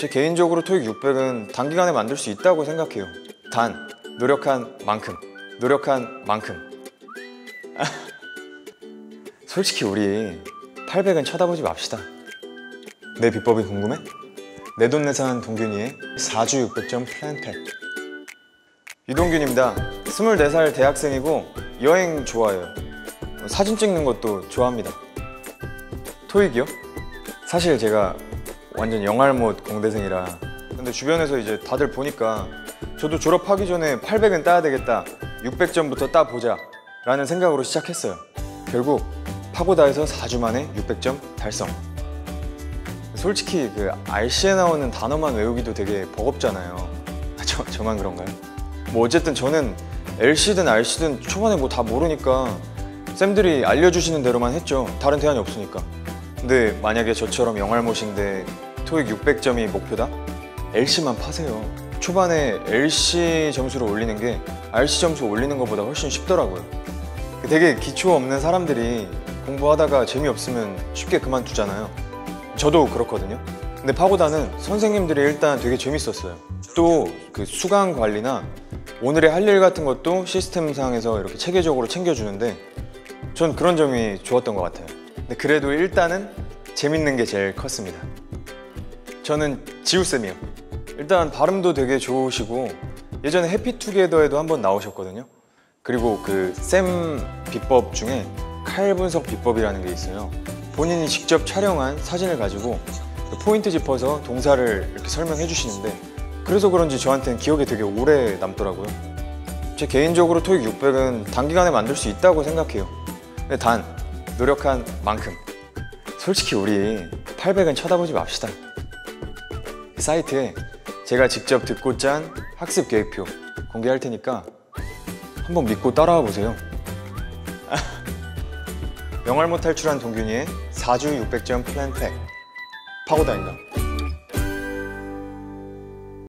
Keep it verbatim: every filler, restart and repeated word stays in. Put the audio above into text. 제 개인적으로 토익 육백은 단기간에 만들 수 있다고 생각해요. 단, 노력한 만큼, 노력한 만큼. 솔직히 우리 팔백은 쳐다보지 맙시다. 내 비법이 궁금해? 내돈내산 동균이의 사 주 육백 점 플랜팩. 이동균입니다. 스물네 살 대학생이고 여행 좋아해요. 사진 찍는 것도 좋아합니다. 토익이요? 사실 제가 완전 영알못 공대생이라, 근데 주변에서 이제 다들 보니까 저도 졸업하기 전에 팔백은 따야 되겠다, 육백 점부터 따보자 라는 생각으로 시작했어요. 결국 파고다에서 사 주 만에 육백 점 달성. 솔직히 그 알씨에 나오는 단어만 외우기도 되게 버겁잖아요. 저, 저만 그런가요? 뭐 어쨌든 저는 엘씨든 알씨든 초반에 뭐 다 모르니까 쌤들이 알려주시는 대로만 했죠. 다른 대안이 없으니까. 근데 만약에 저처럼 영알못인데 토익 육백 점이 목표다? 엘씨만 파세요. 초반에 엘씨 점수를 올리는 게 알씨 점수 올리는 것보다 훨씬 쉽더라고요. 되게 기초 없는 사람들이 공부하다가 재미없으면 쉽게 그만두잖아요. 저도 그렇거든요. 근데 파고다는 선생님들이 일단 되게 재밌었어요. 또 그 수강 관리나 오늘의 할 일 같은 것도 시스템상에서 이렇게 체계적으로 챙겨주는데 전 그런 점이 좋았던 것 같아요. 근데 그래도 일단은 재밌는 게 제일 컸습니다. 저는 지우쌤이요. 일단 발음도 되게 좋으시고 예전에 해피투게더에도 한번 나오셨거든요. 그리고 그 쌤 비법 중에 칼 분석 비법이라는 게 있어요. 본인이 직접 촬영한 사진을 가지고 포인트 짚어서 동사를 이렇게 설명해 주시는데, 그래서 그런지 저한테는 기억에 되게 오래 남더라고요. 제 개인적으로 토익 육백은 단기간에 만들 수 있다고 생각해요. 근데 단, 노력한 만큼. 솔직히 우리 팔백은 쳐다보지 맙시다. 사이트에 제가 직접 듣고 짠 학습 계획표 공개할 테니까 한번 믿고 따라와 보세요. 영알못 탈출한 동균이의 사 주 육백 점 플랜팩, 파고다인강.